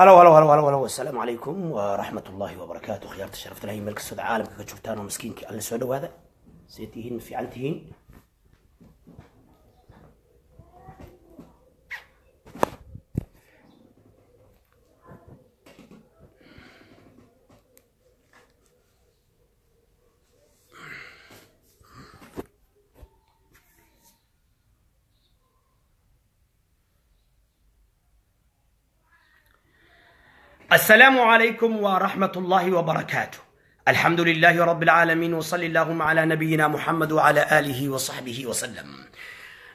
هلا السلام عليكم ورحمة الله وبركاته. خيار تشرفت لهي ملك السود عالم كنت شفتان ومسكينك على السودو هذا سيتهين في عنتهين السلام عليكم ورحمة الله وبركاته. الحمد لله رب العالمين، وصلى اللهم على نبينا محمد وعلى آله وصحبه وسلم.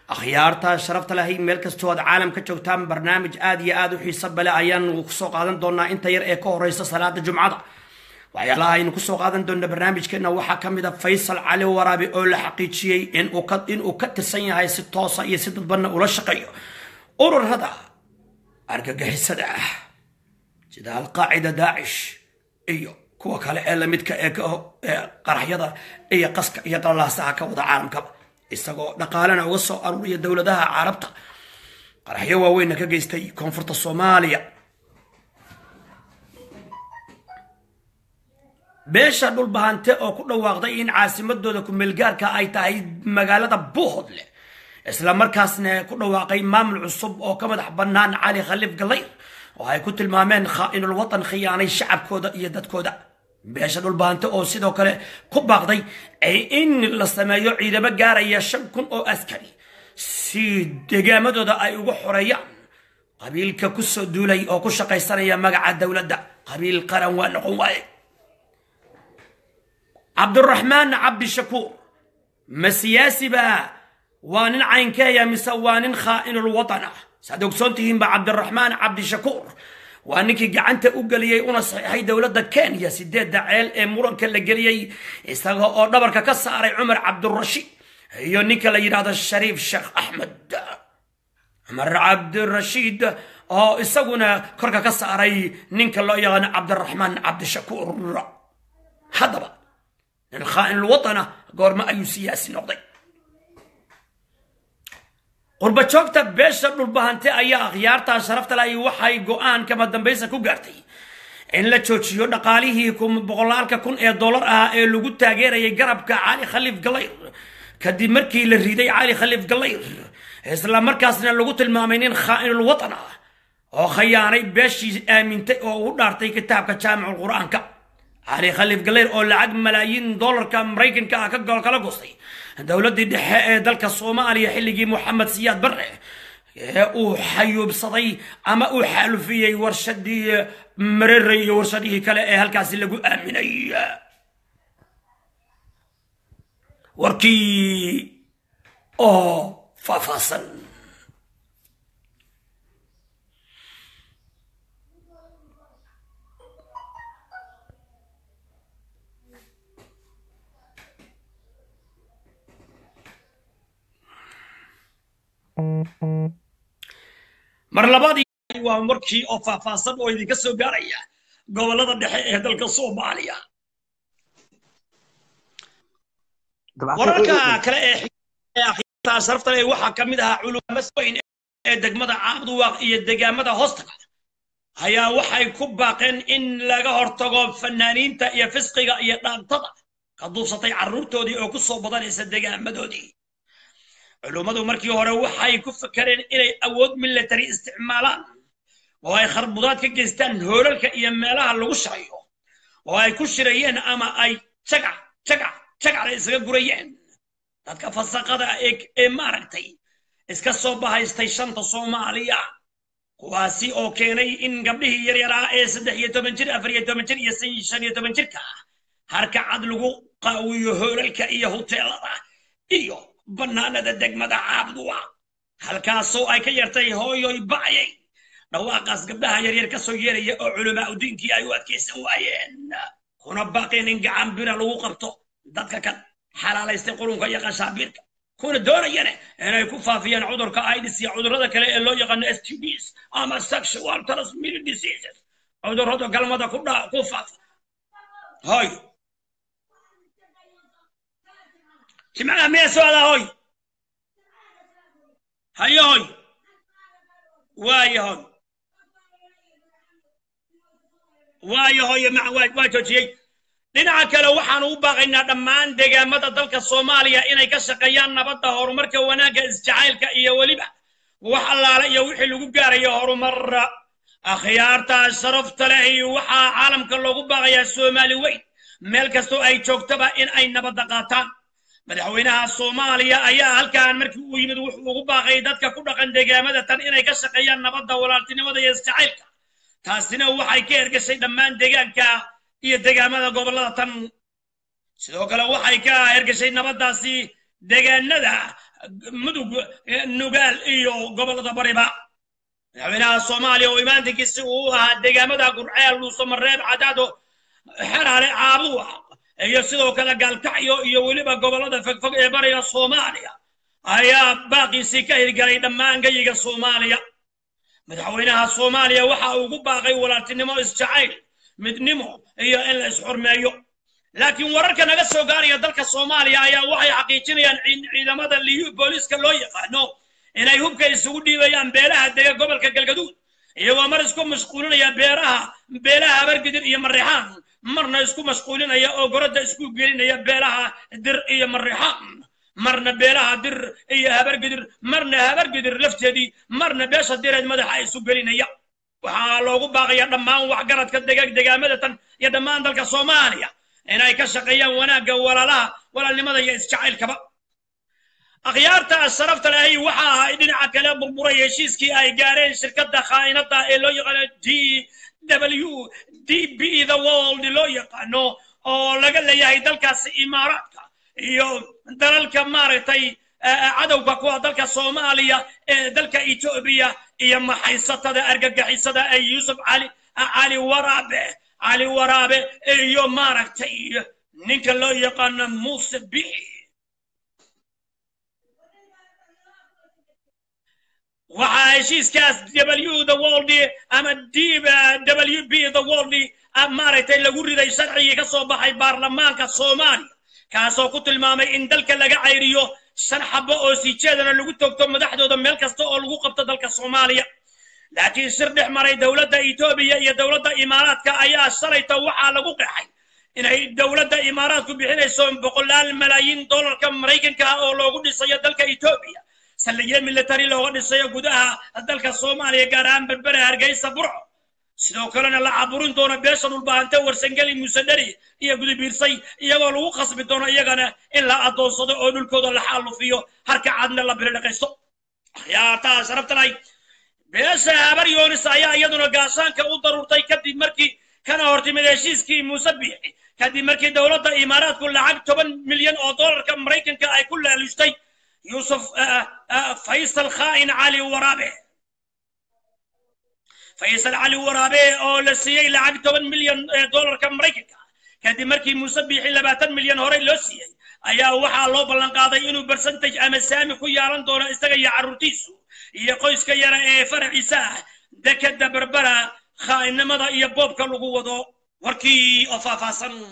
أخيارتا شرفت لهي ملك السود عالم كتشوتان برنامج آدي آدو حيصب لأيان وقصوق آدن دونا انت يرأيكوه رئيس صلاة الجمعة وعيالها إن قصوق آدن دونا برنامج كنا وحكم إذا فيصل علي ورابي أول حقيقي إن أكد السنة هاي ستوصة يسد البنة أولا الشقية أورر هذا أرقى السدع sida alqaacida daacish iyo kuwa kale ee la midka ee qaraxyada iyo qaska iyo dalaasaha ka wada caalamka isagoo dhaqaalana uga soo aruuriya dawladaha Carabta qaraxyo waaweyn ka geystay koonfurta Soomaaliya beesha dhul bahante oo ku dhawaaqday in caasimadooda ku milgaarka ay tahay magaalada Buuxodle isla markaasna ku dhawaaqay maamul cusub oo ka madax banaan Cali Khaliif Galay waxay ku tilmaameen khaain alwatan khiyaanay shacabkooda iyo dadkooda beesha dhul baanta oo sidoo kale ku baaqday ay in la sameeyo ciidamo gaaraya 5,000 oo askari si deegaanadooda ay ugu xoreeyaan qabiilka ku soo duulay oo ku shaqaysanaya magaca dawladda qabiil qaran waa noqon waay Cabdiraxmaan Cabdi Shakuur ma siyaasi ba waa nin caynkeeya mise waa nin khaain alwatan سادوكسونتهم بعبد الرحمن عبد الشكور وانك جعنت اوغليي اون صحيحي دوله كينيا سيده داعيل اي مرنك لا غليي اسغا او دبرك كساري عمر عبد الرشيد iyo ninka la yiraahdo Shariif Sheikh Ahmed Umar Abd al-Rashid oo isaguna korka ka saaray ninka loo yaqaan Cabdiraxmaan Cabdi Shakuur hadaba in khaain alwatana goorma ayu siyaasi noqday قربتشوكتا بيشا بالبهانتي ايا اغيارتا شرفتا لاي وحي قوان كما دمبيسا كوغارتي ان لا تشوتشيو دقاليهي كم بغلاركا كون اي دولار اي لوغو تاغير اي غربكا Cali Khaliif Galay كدي مركي للريدي Cali Khaliif Galay اسلا مركاسنا لوغو تلمامينين خائن الوطن او خياني بيشي امينتي او دارتي كتابكا جامع القران كا Cali Khaliif Galay او لعد ملايين دولار كا مريكن كا كغولكا لا غوستي دولتي دحاء دالك الصومالي حلقي محمد سياد برع او حيو بصدي اما او حالو فيي ورشدي مريري ورشدي كلا هالكاس اللي امني وركي او ففصل مرلبادي ومركي أوفا فاسد ويدي كسو قارية قولة دحية هدل كسو مالية وراكا كلا أخي تاشرفت لي وحا كمدها علوم مسوين دقمدا عامد واقعية دقامدا هستقا هيا وحا يكوب باقين إن لغا هرتقو فنانين تأيا فسقيقا إيطان تضع قدو سطي عرورتو دي أو كسو بضاني سدقامدو دي علومادو مركي هورا waxay ku fakareen inay awood military isticmaalaan oo ay kharbudaad ka geystaan hoolalka iyo meelaha lagu shaqeeyo oo ay ku shirayeen ama ay jaga isaga gurayeen dadka fasaqada ee maaragtay iska soo bahaystay shanta Soomaaliya kuwaasi oo keenay in gabdhihii yaryar ee 13 jir 14 jir iyo 15 jirka harka cad lagu qaawiyo hoolalka iyo hoteelada iyo banaanada degmada Cabduwa halkaasoo ay ka yartay hooyoy baayay dhawaaqas gabdhaha yaryar ka soo yeeraya oo culimo u diinkii ay u adkaysan waayeen kuna baaqeen in gacan bira lagu qabto dadka kan xalaalaystay qurunka iyo qashaabirka kuna doonayeen inay ku faafiyaan cudurka AIDS iyo cudurada kale ee loo yaqaan STDs ama sexual transmitted diseases cudurada galmada ku faafa hay سمعنا مية سؤال هاي هاي هاي واي هاي وياهوي مع واجوجي لنا كلو حنوبا غنا دمان دجا مدى دلك الصومالية إن يكشقيان نبضة هرمرك وناجا إزجعيل كأي ولبا وحلا لي وحلو جار يا هرمر أخيارتا شرفت له وحا عالم كلو جبا غيا الصومالي وين ملكستو أي شوكتبا إن أي نبضة قاتان مدحوينها الصومالية أيها هل كان مركب ويمد وجبا غيدتك كل غن دجا مدى إن يكشقيان نبضة ولا تنوضة يزجعيلك تاسنا وحي كيرك شيء دمان دجا كا يدعمنا قبلنا تن سلوكنا وحيكا إركشي نبضاسي دعنا ده مدو نقال إيو قبلنا بريبا عمنا الصومالي وإيمان تكسوها دعنا ده قرآن لوسم الرب عدده حرارة عبوة يسلوكنا قال كيو يولي بقبلنا فك بري الصومالية أيا باقي سكير قريدا ما نجيج الصومالية متحولنا الصومالية وحاو قباقي ولا تنمو إسرائيل مدنمو هي إلا سحور مايو لكن ورك نقص وقاري ذلك الصومالية يا وحي حقيقيا إذا ماذا اللي هو بوليس كلوية قانو إن يهوب كيسودي ويان بيرها دقيق قبل كالجدود يو مرسكم مشغولين يا بيرها برقدر يا مريحان مرنا يسكم مشغولين يا أوجرد يسكم قلين يا بيرها در يا مريحان مرنا بيرها در يا برقدر مرنا برقدر لفت يدي مرنا بيش الدير ماذا حيسوق قلين يا وحالوغو باقي يدمان وحقرد كدقاق دقامدة يدمان دلك الصومالية إنا يكشقيا وناقا ولا لا ولا لماذا يسجعيل كبا أخيارتا الشرفت لأي وحاها إدن عكلا بربوري يشيسكي أي قارين شركة دا خائنتا إلو يغالا دي دبليو دي بي ذا وولد لو يقانو أو لقل لياهي دلك سإماراتك إيو دلالك مارتي عدو بقوة دلك الصومالية دلك إيتوبيا يما حيصتها أرجع حيصتها أي يوسف علي ورابه يوم ما ركتي نكلا يقان مصبي وعايشيس كاس دبليو ذا وولدي أما ديب دبليو بي ذا وولدي أما رتي لجوري ذي شرعي كصوب حي برلمان كصومالي كاسو قتل مامي إن دلك لجعيريو سنحبه أوسي كذا اللي قلت لكم مدحدو ده ملك استقل وقبت ذلك الصومالية لكن سرح مري دولة إثيوبيا هي دولة إمارات كأيها سريت وعلى وقعي إن دولة إمارات بحين سوم بقول الملايين دولار كأمريكان كأولو قد صيّد ذلك إثيوبيا سليم اللي تري له قد صيّد جدها ذلك الصومالية كرام بالبر هرجي سبرع سنوكلنا لعبرون دونا بيشن والبانتة ورسنجلي مسدري هي جودي بيرسي هي والو خصب دونا هي جنا إلا أدون صدق أول الكود اللي حاله فيه هرك عدنا الله برلقيسه يا تا شرفت لي بيش عبر يونس أيها يدنا قاسان كأوضر ورتاي كدي مركي كان هرتي مدرسيس كي مسبي كدي مركي دولة إمارات كل عقد 8 مليون دولار كأمريكان كأي كلها لجتي يوسف فيصل خائن علي ورابه فيصل علي ورابي أو لسيء لعب 8 مليون دولار كأمريكا كدي مركي مسبح إلا 10 مليون هوري لسيء أيها وحى الله بلن قاضي إنه برسنتج أما سامي خياران دولار استغي عروتيسو يقويس كيارا فرع إساح دكد بربرا خائن مضا يبوب كاللغو وضو وركي أفافاسا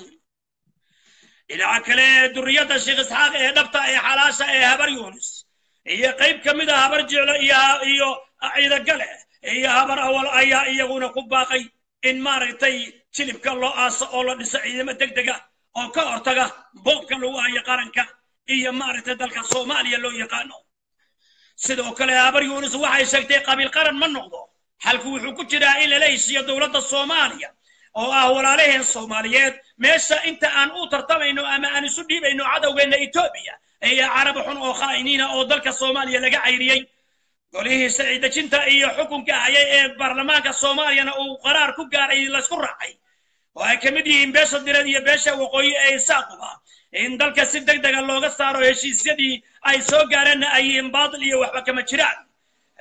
إلى عكلة دريادة شيخ إسحاق إهدبتا إحلاشا إهبر يونس إيه قيب كمدا هبرجع لإيها إيو أعيدا قلع هي هبر أول أيها يقولون كباقي إن مارتي تلب كله أص أول نسعي ما تقدقه أو كأرتقه بوب كله أي قرنك هي مارتي ذلك الصومالي اللي يقانو سدوا كله هبر يونس وعي شكتي قبل قرن من نقضه حلفوا حكتنا إلى ليش يا دولة الصومالية أو أهول عليه الصوماليات ماشى أنت أن أوتر طبعا إنه أما أن سدي بإنه عدو بين إثيوبيا هي عرب حن أو خائنين أو ذلك الصومالي اللي عيريين قوليه سعيدة جنتا إيه حكم كأي برلمان كصوماليا أو قرار كجار إيه لسكرعي وأكمدي إن بيش الدردية بيشة وقوي أي ساقها إن ذلك سيدك دجال لغة صاروا يشي سدي أي سوقارن أي إنباطلية وحكمة شرع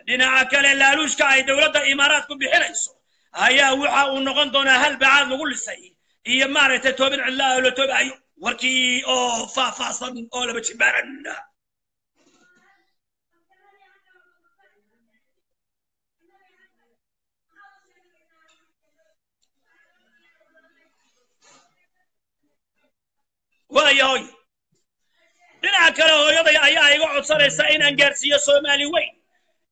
دينا أكل لالوش كأي دولة إمارات كبيحلسو هيا وحى ونقندنا هل بعد نقول سعي هي مارت توبن الله ولا توب أيو وركي أو فاصل أول بتشبرنا وياي دنا كره يدي ايا ايغو عدسانيسا ان ان غارسيو سومالي وين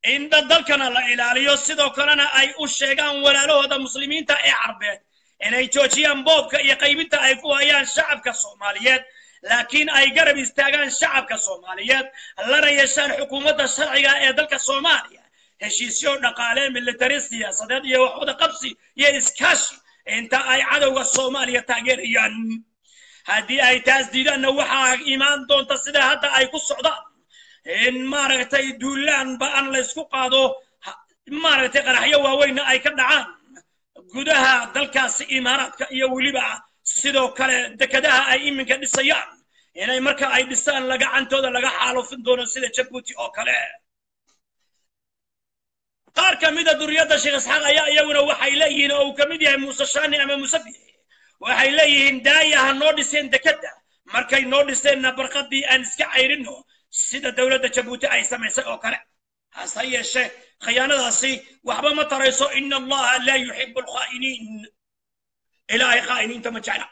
ان ددلكنا لا الى سدو كلنا اي او شيغان ولالهودا مسلمينتا اي عربيد إني توجي أم بوب يقيمين تأيفوا أيان شعب كصوماليات لكن أي قرب يستعان شعب كصوماليات الله ريشان حكومة الشرعية إيدل كصوماليا هشيسيون نقالين من الترسية صديقي وحود قبسي يسكاش أنت أي عدو الصومالية تاجريا هذه أي تزديد أن وحى إيمان دون تصدى حتى أي قص عضاء إن مارتي دولان بأن لسقق هذا مارتي قرحية وين أي كنعان جودها دلكاس إمارات يولي بع سدوا كله دكدها أي من كده سيان يعني مركا أي دستان لقى عن تودا لقى حاله في الدنيا سيد شبوتي أو كله قار كميدا دريادة شخص حق أيا ونو حيلين أو كميدا مسشاني أم مسبي وحيلين داية هنودسين دكدة مركا نودسين نبرقدي أنسك عيرنه سيد الدولة شبوتي أي سميس أو كله هسايا شيء خيانة هسي وحبا ما تريسو إن الله لا يحب الخائنين إلهي خائنين تمجعنا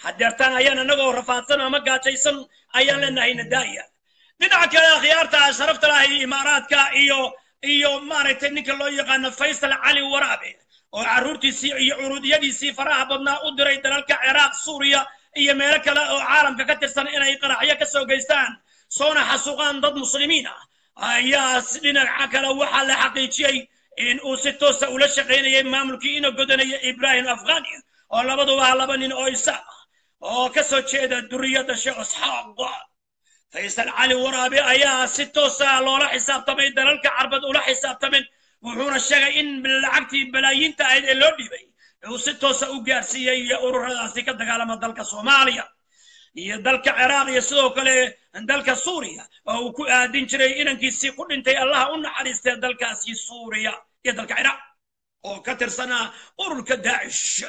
حديرتان أيانا نغو رفاتنا مقا تيسن أيانا نهي ندايا ندعك يا خيارتها شرفت لها إماراتك إيو مارتنك اللو يغان فيصل علي ورابي وعرورتي سي إيو عرود يدي سي فراها ببنا أدري دلالك عراق سوريا إيو ميلك عالم ككترسن إلهي قراحيا كسو قيستان صونا حسوقان ضد مسلمين ayaa sidina xakala waxa la xaqiijiyay in uu si toos ah ula shaqeynayay maamulkii ina godanayo Ibrahim Afghani oo labaduba laba nin oo isa oo ka soo jeeda duriyada sheekh Isxaaq Faysal Ali Warabi ayaa si toos ah loola xisaabtamay dalalka Carbeed ula xisaabtamay wuxuuna sheegay in lacagtii balaayinta ay loo dhibay uu si toos ah u gaarsiiyay ururadaasi ka dagaalama dalka Soomaaliya iyo dalka Ciraaq iyo sidoo kale dalka Suuriya oo ku aadin jiray inankiisii ku dhintay Allah u naxariistay dalkaasi Suuriya iyo dalka Ciraaq oo ka tirsanaa ururka Daesh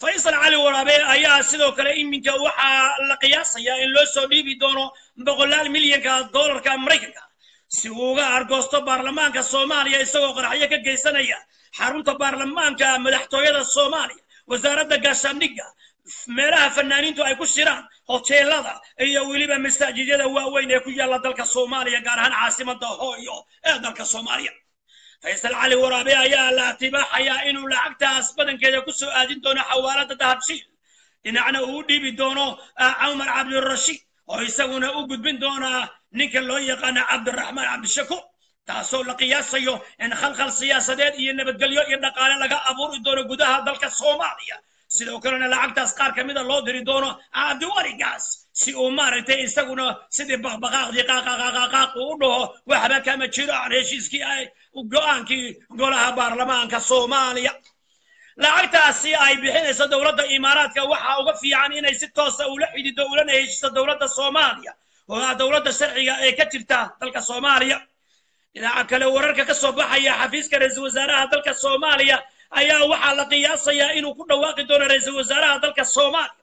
Faysal Ali Warabi ayaa sidoo kale iminka waxa la qiyaasayaa in loo soo dhiibi doono $100 milyan Mareykanka si uu uga argoosto baarlamaanka Soomaaliya isagoo qaraxyo ka geysanaya xarunta baarlamaanka madaxtooyada Soomaaliya wasaaradda gaashaandhigga meelaha fanaaniintu ay ku shiraan hoteelada iyo waliba masaajidada waaweyn ee ku yaala dalka Soomaaliya gaar ahaan caasimadda Hooyo ee dalka Soomaaliya Faysal Ali Warabi ayaa la tibaaxaya inuu lacagtaas badankeeda ku soo aadin doono xawaalada Dahabshiil dhinacna uu dhiibi doono Umar Cabdirashiid oo isaguna u gudbin doona ninka loo yaqaan Cabdiraxmaan Cabdishakuur taasoo la qiyaasayo in khalkhal siyaasadeed iyo nabadgelyo iyo dhaqaale laga abuuri doono gudaha dalka Soomaaliya sidoo kalena lacagtaas qaar kamid ah loo diri doono cabdiwarigaas si uu maaragtay isaguna sidii baqbaqaaqdii qaaqaaqaaqaaq uu dhaho waxba kama jiraan heshiiskii ay go'aankii golaha baarlamaanka Soomaaliya lacagtaasi ay bixinayso dowladda Imaaraadka waxa uga fiican inay si toos ah ula xidhiidho ulana heshiiso dowladda Soomaaliya oo dowladda sharciga ee ka jirta dalka Soomaaliya ilaa kale wararka ka soo baxaya xafiiska ra'iisul wasaaraha dalka Soomaaliya ayaa waxa la qiyaasaya inuu ku dhawaaqi doono ra'iisul wasaaraha dalka Soomaaliya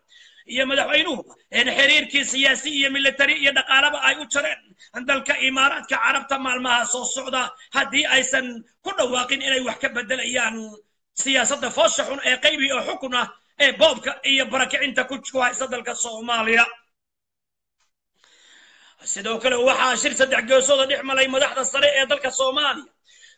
iyo madaxweynuhu in xiriirkii siyaasi iyo militari iyo dhaqaalaha ay u jireen dalka Imaaraadka Carabta maalmaha soo socda hadii aysan ku dhawaaqin inay wax ka bedelayaan siyaasadda fasaxun ee qaybi oo xukuna ee boobka iyo barakicinta ku haysta dalka Soomaaliya sidoo kale waxa shir saddex geesood dhex malay madaxda sare ee dalka Soomaaliya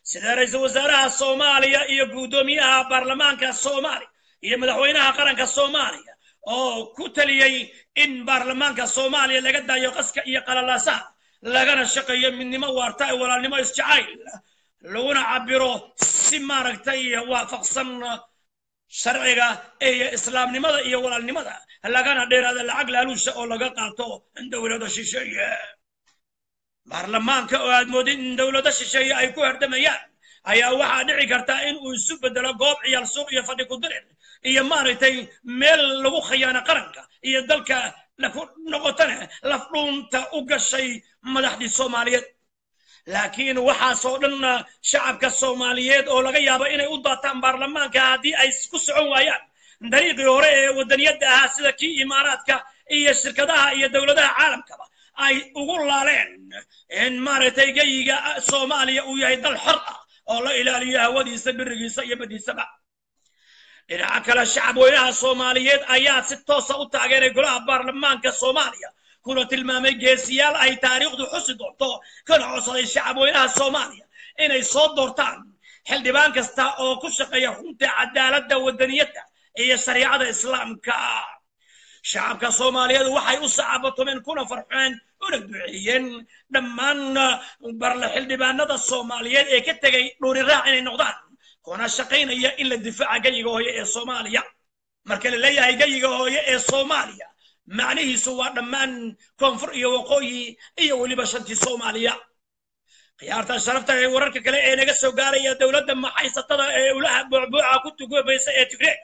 sida ra'iisul wasaaraha Soomaaliya iyo gudoomiyaha baarlamaanka Soomaaliya iyo madaxweynaha qaranka Soomaaliya oo ku taliyay in baarlamaanka Soomaaliya laga daayo qaska iyo qalalaasaha lagana shaqeeyo midnimo waarta iyo walaalnimo isjacayl laguna cabiro si maaragtay waafaqsan sharciga iyo islaamnimada iyo walaalnimada lagana dheeraado lacag laaluusha oo laga qaato dowladda shisheeye baarlamaanka oo aad moodin dawladda shisheeye ay ku hardamayaan ayaa waxa dhici karta in uu isu bedelo goob ciyaal suuq iyo fadhi ku dirin iyo maaraytay meel lagu khiyaano qaranka iyo dalka la ku noqotana laf dhunta u gashay madaxdii Soomaaliyeed laakiin waxa soo dhanna shacabka Soomaaliyeed oo laga yaabo inay u daataan baarlamaanka hadii ay isku socon waayaan dariiqii hore ee wadaniyada ah sida kii Imaaraadka iyo shirkadaha iyo dawladaha caalamka ay ugu laaleen in maartay gayiga Soomaaliya uu yahay dal xor ah oo la ilaaliyo hawadiisa birigiisa iyo badiisaba ila kala shacab weynaha Soomaaliyeed ayaa si toos ah u taageeray golaha baarlamaanka Soomaaliya kuna tilmaamay geesiyaal ay taariikhdu xusid doonto kana codsaday shacab weynaha Soomaaliya inay soo doortaan حل دبان كستا أو كشقة يحونت عدالة والدنيتها هي شريعة الإسلام كا شعب كصوماليا وحي أصعبته من كنا فرحان وندعين لما برل حل دبان نض الصوماليين إيه كتجي نور الراعي النقدان كنا شقين هي إلا الدفاع جيجه هي الصوماليا مركل اللي هي جيجه هي الصوماليا معنيه سواء لما كونفر يوقوي إيه واللي بشنتي الصوماليا خيارتا شرفتا هي ورركا كلا اي نغا سو غاريا دولدا ما حيساتدا اي ولها بوعبوعا ku tugbaysa ee Tigray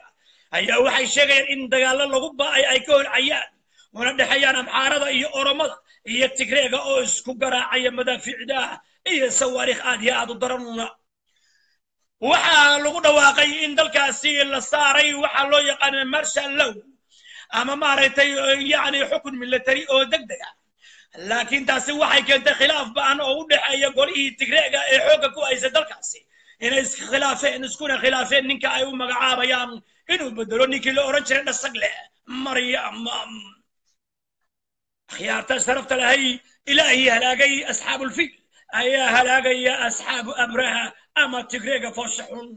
ayaa waxay sheegayeen in dagaal lagu baay ay ka hor ayaan una dhaxayaan amxaarada iyo oromada iyo Tigray oo isku garaacay madaaficida iyo sawaariikh aad iyo aad u daranuna waxa lagu dhawaaqay in dalkaasi la saaray waxa loo yaqaan marshal law ama maaraytay yani xukun military oo degdeg ah لكن تاسو waxay keentay khilaaf baan oo u dhaxeeya golihii Tigreega ee xooga ku haysta dalkaasi inay khilaafeen iskuna khilaafeen ninka ay u magacaabayaan inuu bedelo ninkii la oran jiray dhasagle Maryam khiyaarta sarafta lahay ilaahi halaagay ashaabul fil ay halaagay ashab abraha ama Tigreega foshaxun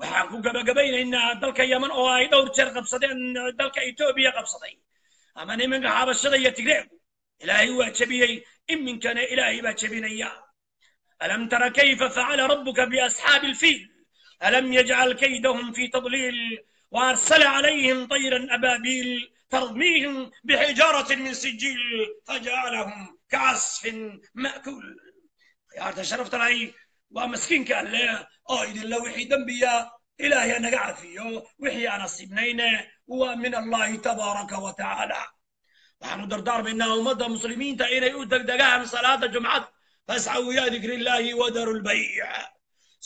waxaan ku gabagabaynaa dalka Yemen oo ay dhowr jeer qabsadeen dalka Itoobiya qabsaday ama nimanka xabashada iyo Tigreega إلهي واتشبيي إن من كان إلهي باتشبينيا ألم ترى كيف فعل ربك بأصحاب الفيل ألم يجعل كيدهم في تضليل وأرسل عليهم طيرا أبابيل ترميهم بحجارة من سجيل فجعلهم كعصف مأكول يا تشرفت علي ومسكين كان لا أيد الله وحي دنبيا إلهي أنا قاعد فيه وحي أنا صبنينا ومن الله تبارك وتعالى وحنو دردار بأنه أمد المسلمين تأين يؤدك دقاهم صلاة الجمعة فاسعوا إلى ذكر الله وذروا البيع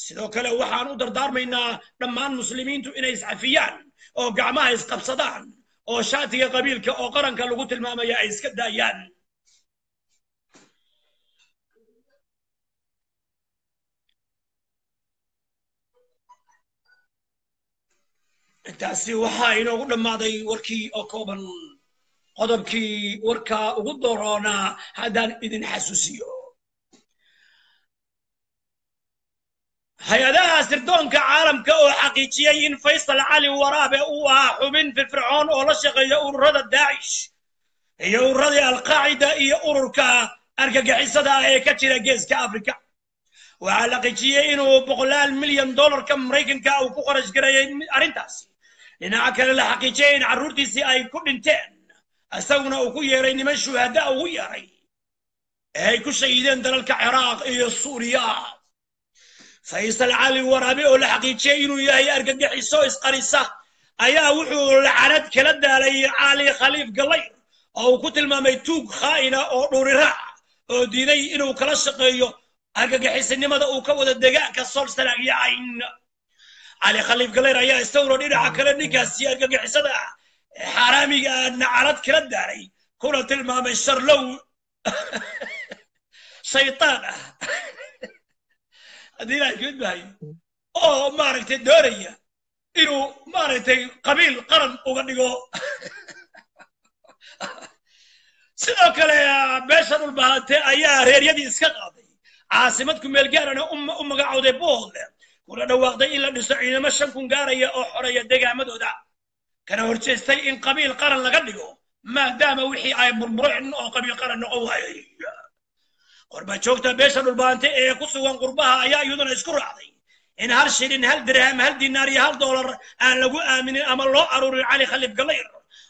سيدوك لو وحنو دردار بأنه لما المسلمين تأين يسعفيان أو قعماه يسقب صدان أو شاتي قبيلك أو قرنك لغوت الماما يأيسك دايان تأسي وحاينو لما دي وركي أو كوبن qodobkii warka ugu doorona hadaan idin xasuusiyo hay'adaha sirdoonka caalamka oo xaqiijiyay in Faysal Cali Waraabe uu ahaa xubin firfircoon oo la shaqeeya ururada Daesh iyo ururada Al-Qaacida iyo ururka argagixisada ee ka jira geeska Afrika waxa la xaqiijiyay inuu $100 milyan Mareykanka uu ku qarash gareeyay arintaasi inaga kale la xaqiijiyay in caruurtiisi ay ku dhinteen أسونا أقوياء رين من شهداء أقوياء رين هاي كل شيء دار العراق إيه سوريا فيصل علي ورابي ولا حقيقة شيء ويا هي أرجع حساس قريصة أيا وحول العرض كلاد علي علي خليف قليل أو قتل ما ميتوق خائنة أو نورها ديني إنه كلاسق إيه أرجع حس إن ماذا أكود الدجاج كصور سلاقي عين علي خليف قليل أيا استورد إلى عكرني كسي أرجع حسدا حرامي نعرض كلا داري كرة المام الشر لو شيطانة هذه لا يوجد بهاي أو ماركت الدورية إنه ماركت قبيل قرن وغنيقو سيدوك ليا باشر البهاتي أيها رير يدي إسكاقاضي عاصمتكم يلقانا أم قاعودي بوغل كنا نواغدي إلا نسعين مشانكم قارية أو حرية ديقا مدودا كان ورجستي إن قبيل قرن لقديو ما دام وحي أي مرمرع أو قبيل قرن نقوي قربة شوكتا بيشر البانتي قصوا قربها أيا يدنا يشكر عضي إن هالشيرين هالدرهم هالدينار هالدولار أن لقوا من الأمر لا أرور علي خليف قليل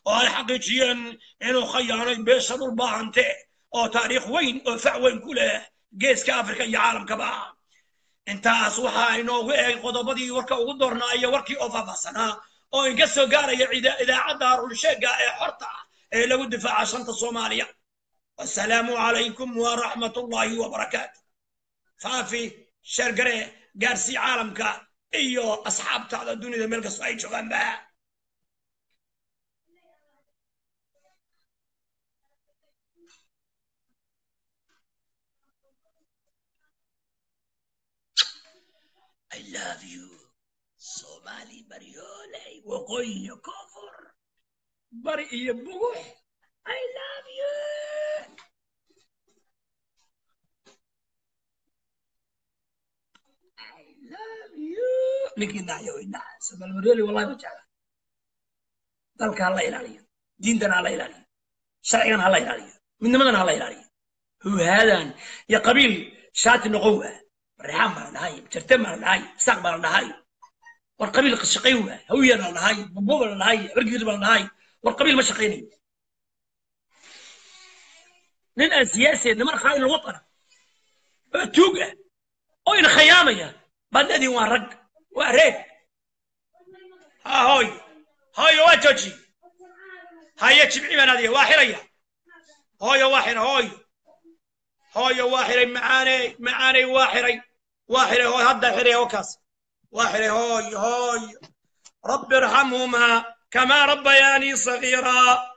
وحقيقيا إنه خيارين بيشر البانتي أو تاريخ وين أو فعوين كله جيس كأفريقيا يعالم كبار أنت أصوحا إنه قضبتي وركا ودورنا أي وركي أوفا سنة أو ينقصوا قارية إذا عدار والشيء حرطة لو الدفاع عشان الصومالية والسلام عليكم ورحمة الله وبركاته فافي شرقري قارسي عالمك إيو أصحاب تعالى الدنيا ملك الصعيد شغان بها I love you Somali Bariolay وقوي كفر برئي بوح I love you لكن أين خيامي بدي وارق وارق هاي هاي واتجي هاي تبعي من هذه واحرة هاي واحرة هاي واحرة معاني واحرة هاي هذا حرة وكاس واحرة هاي رب ارحمهما كما ربياني صغيرا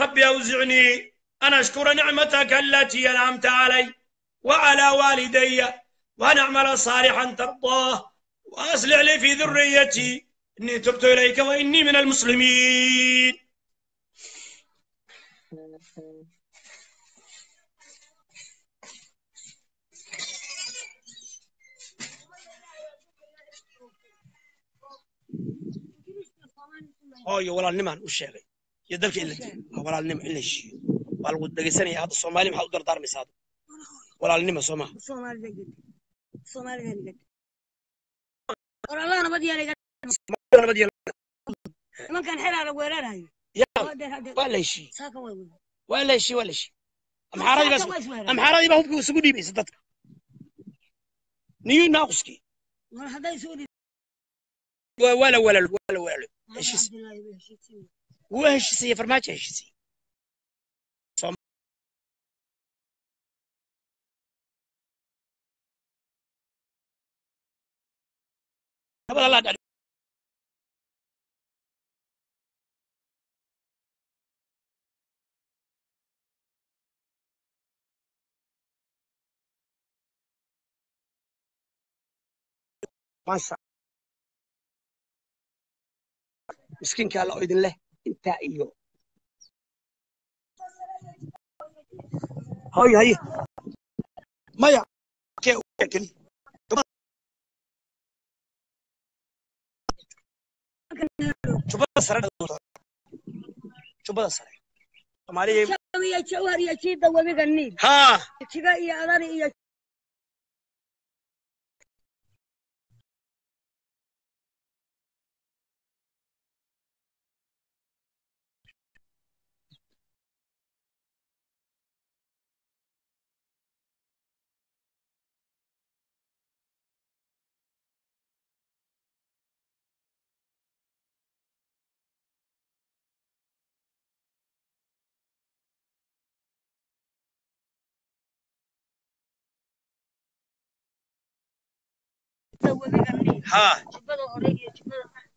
ربي أوزعني أن أشكر نعمتك التي أنعمت علي وعلى والدي وأن أعمل صالحا ترضاه وأصلح لي في ذريتي إني تبت إليك وإني من المسلمين. هاي ولا نمان وشيء يدلك إلتي ولا نم إلش والغد دقيسني هذا الصومالي محاول دردار مساعد ولا نم الصومال الصومالي قال والله انا بدي انا بدي ما كان حلال ولا لا ولا شيء ام حرادي بس ام حرادي بهو اسكو ديبي صدق نيو ناقصكي ولا هذا يسودي ولا ولا ولا ولا ايش وش سي فرماج ايش سي لا مسكين كان الله يدين له انت ايوه هاي ما يا كيف شو بس مالي شوية شوهر يا شيء دوامي غني ها كذا يا أذاني يا ها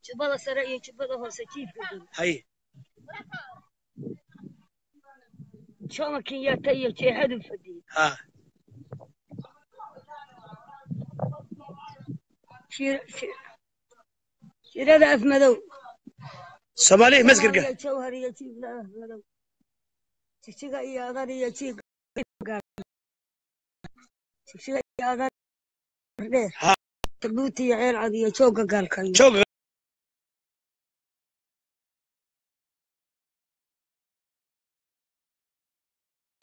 شبابا سريع شبابا هو سكيف هاي شو ما كان ياتي شيء حد فدي ها شير هذا مدو سمالي مسكرك شوهر يا شيخ لا مدو شيخ يا غادر يا شيخ يا غادر ها تبوتي عين عادية شوقة قال كان شوقة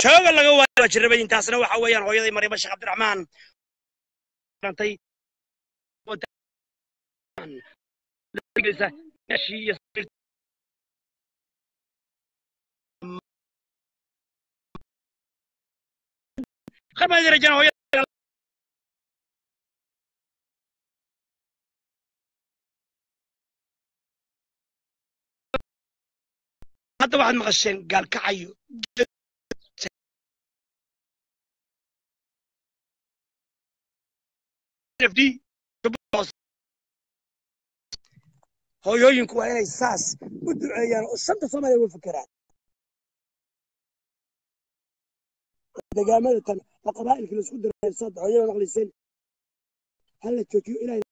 شوقة اللي قوي وجربين تاسنا وحويا هويضي مريم الشيخ عبد الرحمن نعطي لجلسة ماشي يصير خرب هذه رجال هويا هذا واحد مغشين قال كعيو دي هو ينكو على الساس والدعيان الصمت فما له فكرات دجامل كان القبائل كل سود الصد عيون مغلسين هل تجيو الى